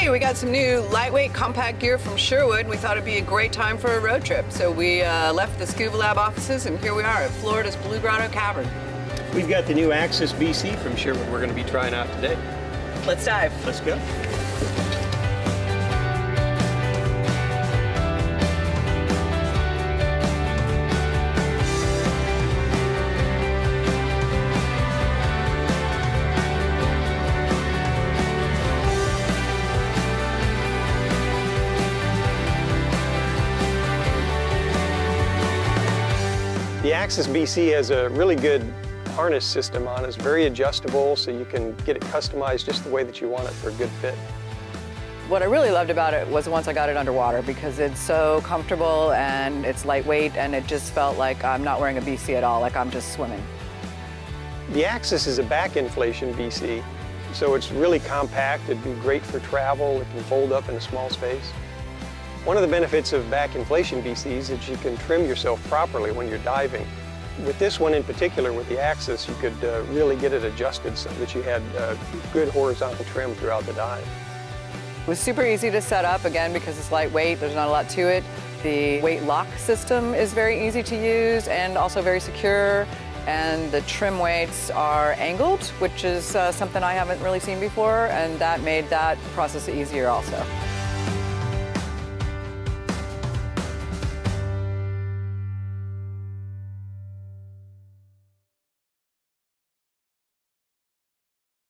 Hey, we got some new lightweight compact gear from Sherwood. We thought it'd be a great time for a road trip. So we left the Scuba Lab offices and here we are at Florida's Blue Grotto Cavern. We've got the new Axis BC from Sherwood we're going to be trying out today. Let's dive. Let's go. The Axis BC has a really good harness system on it. It's very adjustable, so you can get it customized just the way that you want it for a good fit. What I really loved about it was once I got it underwater, because it's so comfortable and it's lightweight, and it just felt like I'm not wearing a BC at all, like I'm just swimming. The Axis is a back inflation BC, so it's really compact. It'd be great for travel. It can fold up in a small space. One of the benefits of back inflation BCs is you can trim yourself properly when you're diving. With this one in particular, with the Axis, you could really get it adjusted so that you had good horizontal trim throughout the dive. It was super easy to set up, again, because it's lightweight, there's not a lot to it. The weight lock system is very easy to use and also very secure, and the trim weights are angled, which is something I haven't really seen before, and that made that process easier also.